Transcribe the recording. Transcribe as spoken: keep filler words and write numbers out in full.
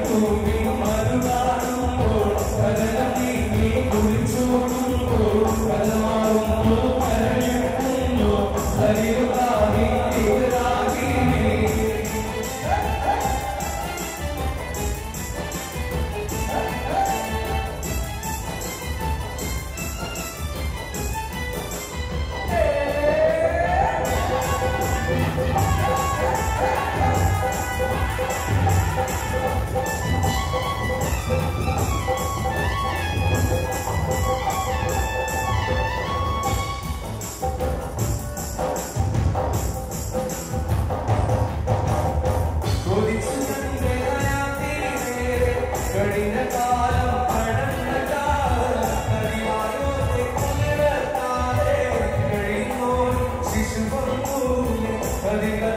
I